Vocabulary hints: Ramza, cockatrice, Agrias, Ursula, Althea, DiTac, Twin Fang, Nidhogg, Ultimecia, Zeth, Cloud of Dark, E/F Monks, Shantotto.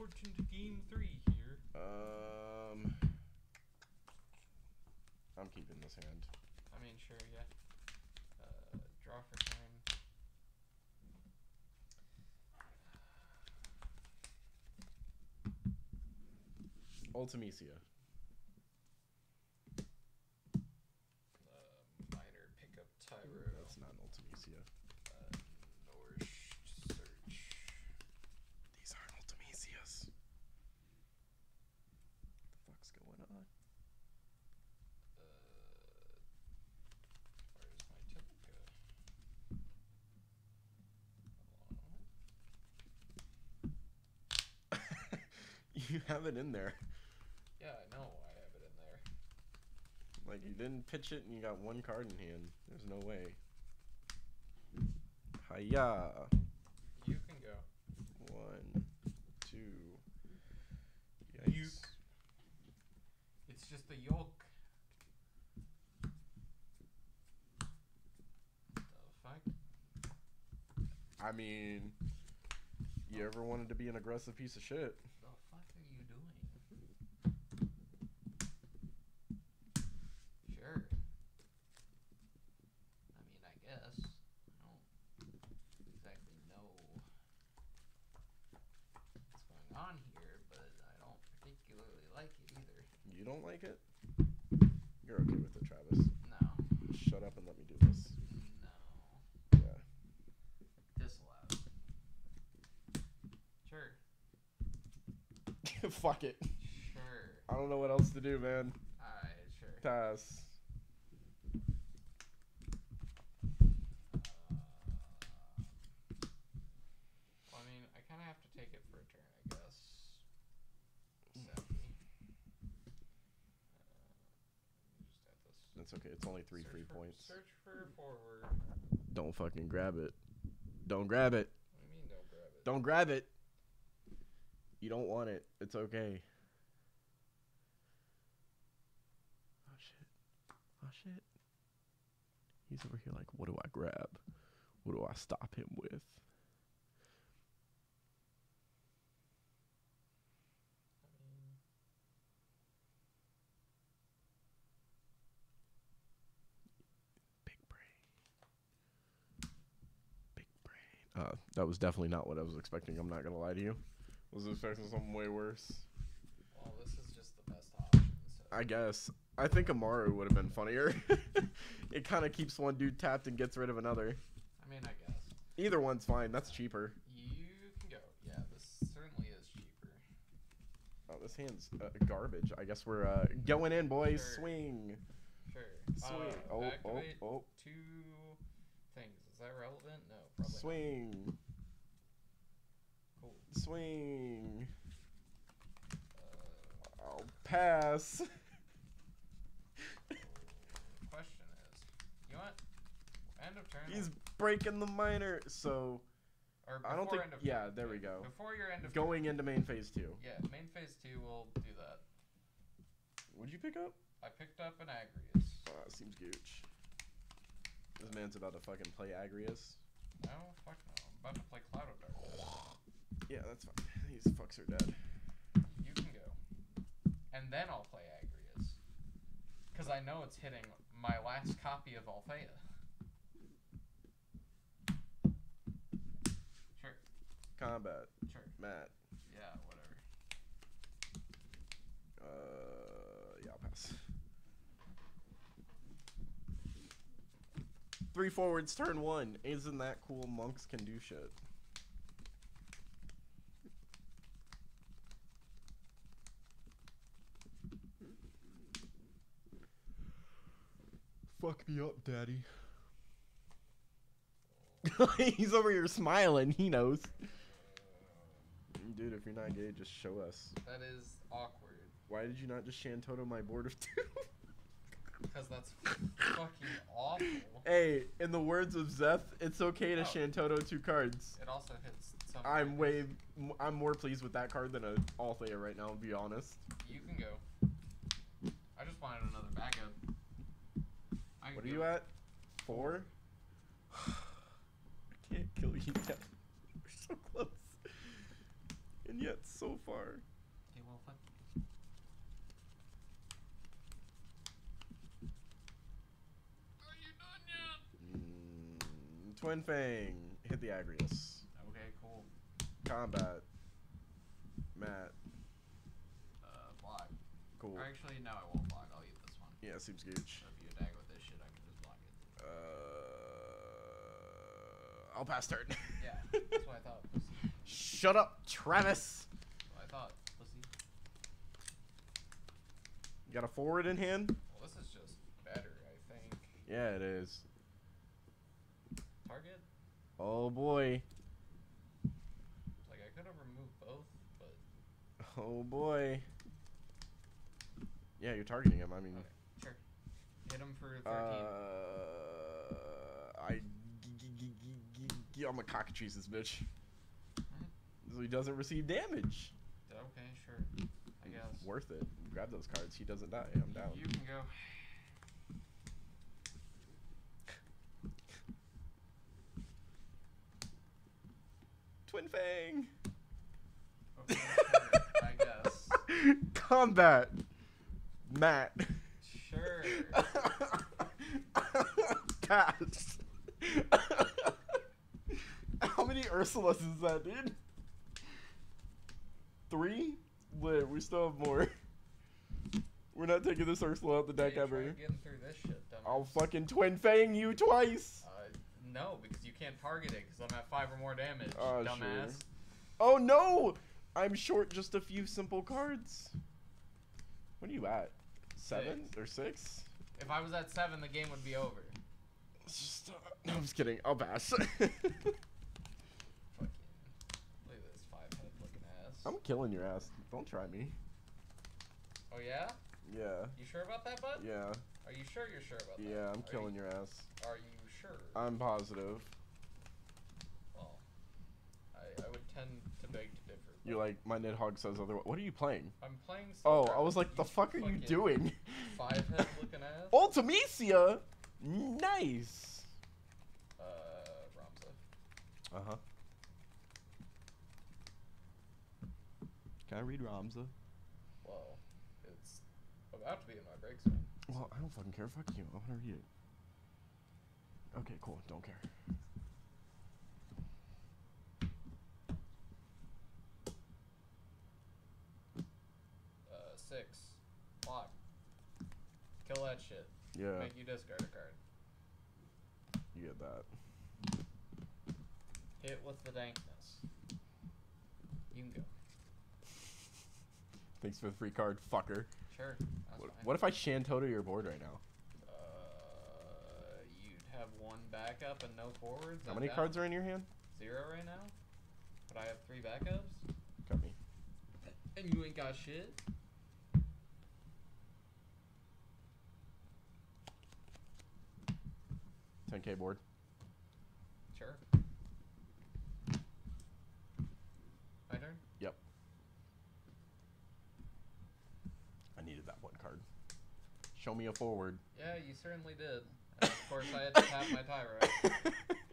important game 3 here. I'm keeping this hand. I mean, sure, yeah. Draw for time. Ultimecia. Minor pickup Tyro. That's not an Ultimecia. Norsh search. These aren't Ultimecias. What the fuck's going on? Where's my Typica? You have it in there. Yeah, I know I have it in there. Like, you didn't pitch it and you got one card in hand. There's no way. Hiya. You can go. 1, 2. Yikes. Yolk. It's just the yolk. The fuck? I mean, you ever wanted to be an aggressive piece of shit? Don't like it? You're okay with it, Travis. No. Shut up and let me do this. No. Yeah. Disallowed. Sure. Fuck it. Sure. I don't know what else to do, man. Alright, sure. Pass. Well, I mean, I kind of have to take it for a turn, I guess. It's okay. It's only 3 free points. Search for forward. Don't fucking grab it. Don't grab it. What do you mean don't grab it? Don't grab it. You don't want it. It's okay. Oh, shit. Oh, shit. He's over here like, what do I grab? What do I stop him with? That was definitely not what I was expecting. I'm not gonna lie to you. I was expecting something way worse. Well, this is just the best option. So. I guess. I think Amaru would have been funnier. It kind of keeps one dude tapped and gets rid of another. I mean, I guess. Either one's fine. That's cheaper. You can go. Yeah, this certainly is cheaper. Oh, this hand's garbage. I guess we're going in, boys. Sure. Swing. Sure. Swing. Oh. 2 things. Is that relevant? No, probably swing. Not. Cool. Swing. I'll pass. Question is, you want end of turn? He's breaking the minor, so. Or I don't think. End of yeah, turn. There we go. Before your end of going turn. Into main phase 2. Yeah, main phase 2 will do that. What'd you pick up? I picked up an Agrias. Seems gooch. This man's about to fucking play Agrias. No, fuck no. I'm about to play Cloud of Dark. Yeah, that's fine. These fucks are dead. You can go. And then I'll play Agrias. Because I know it's hitting my last copy of Althea. Sure. Combat. Sure. Matt. Yeah, whatever. Yeah, I'll pass. 3 forwards, turn 1. Isn't that cool? Monks can do shit. Fuck me up, daddy. He's over here smiling. He knows. Dude, if you're not gay, just show us. That is awkward. Why did you not just Shantotto my board of 2? Because that's fucking awful. Hey, in the words of Zeth, it's okay to Shantotto 2 cards. It also hits something. I'm more pleased with that card than an Althea right now, to be honest. You can go. I just wanted another backup. What are you at? 4? I can't kill you yet. We're so close. And yet, so far. Okay, well, fine. Are you done yet? Twin Fang, hit the Agrias. Okay, cool. Combat. Matt. Block. Cool. Or actually, no, I won't block. I'll eat this one. Yeah, it seems gooch. So if you attack with this shit, I can just block it. I'll pass turn. Yeah, that's what I thought. Pussy. Shut up, Travis. That's what I thought. Pussy. You got a forward in hand? Well, this is just better, I think. Yeah, it is. Target? Oh, boy. Like, I could have removed both, but... Oh, boy. Yeah, you're targeting him, I mean... Okay, sure. Hit him for 13. I'm a cockatrice this bitch. So he doesn't receive damage. Okay, sure. I guess. Worth it. Grab those cards. He doesn't die. I'm down. You can go. Twin Fang. Okay, I guess. Combat. Matt. Sure. Pass. How many Ursulas is that, dude? 3? Lit, we still have more. We're not taking this Ursula out the deck ever. Through this shit, I'll fucking Twin Fang you twice! No, because you can't target it, because I'm at 5 or more damage, dumbass. Sure. Oh no! I'm short just a few simple cards. What are you at? 7 or 6? If I was at 7, the game would be over. It's just, no, I'm just kidding. I'll pass. I'm killing your ass. Don't try me. Oh, yeah? Yeah. You sure about that, bud? Yeah. Are you sure you're sure about that? Yeah, I'm killing your ass. Are you sure? I'm positive. Well, I would tend to beg to differ. You're like, my Nidhogg says otherwise. What are you playing? I'm playing Soccer. Oh, I was like, the fuck are you doing? 5-head looking ass. Ultimecia? Nice. Ramza. Uh-huh. Can I read Ramza? Well, it's about to be in my break zone. Well, I don't fucking care. Fuck you. I want to read it. Okay, cool. Don't care. Six. Block. Kill that shit. Yeah. Make you discard a card. You get that. Hit with the dankness. You can go. Thanks for the free card, fucker. Sure. What if I Shantotto your board right now? You'd have 1 backup and no forwards. How many cards are in your hand? 0 right now. But I have 3 backups. Got me. And you ain't got shit. $10K board. Sure. My turn? Yep. I needed that 1 card. Show me a forward. Yeah, you certainly did. And of course, I had to tap my tie, right?